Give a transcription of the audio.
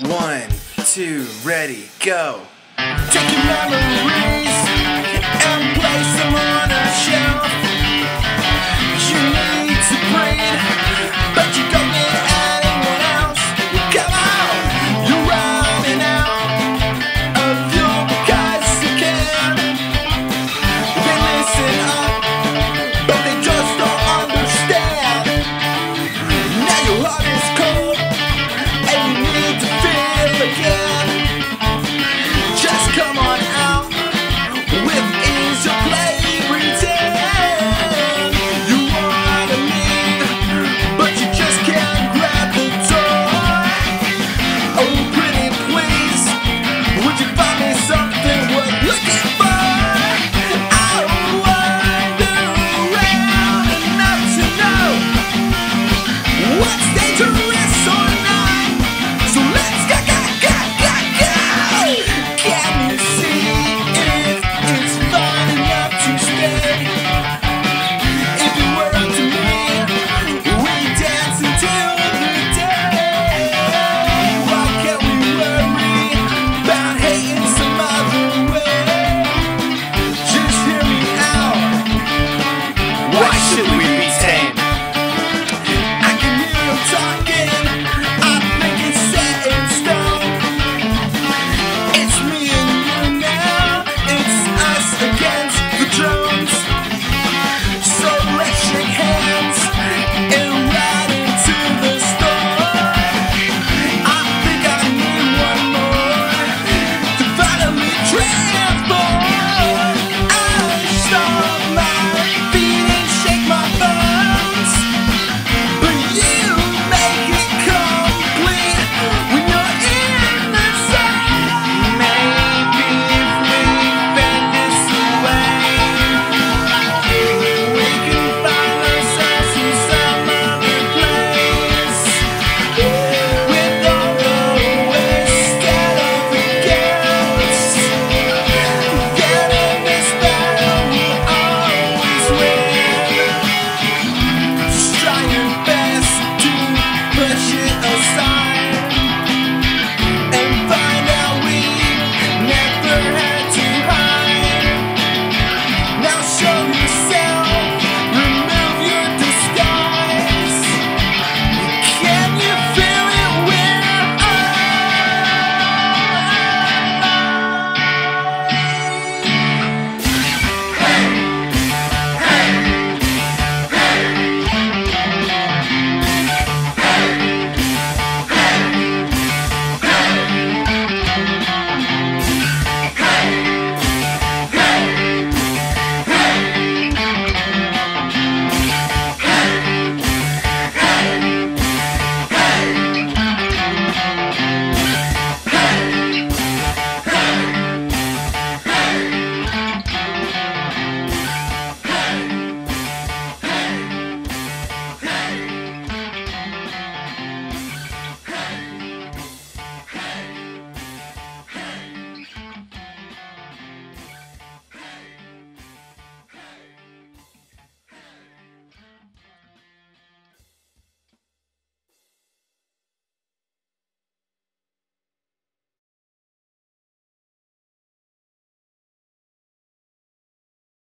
1, 2, ready, go. Taking memories.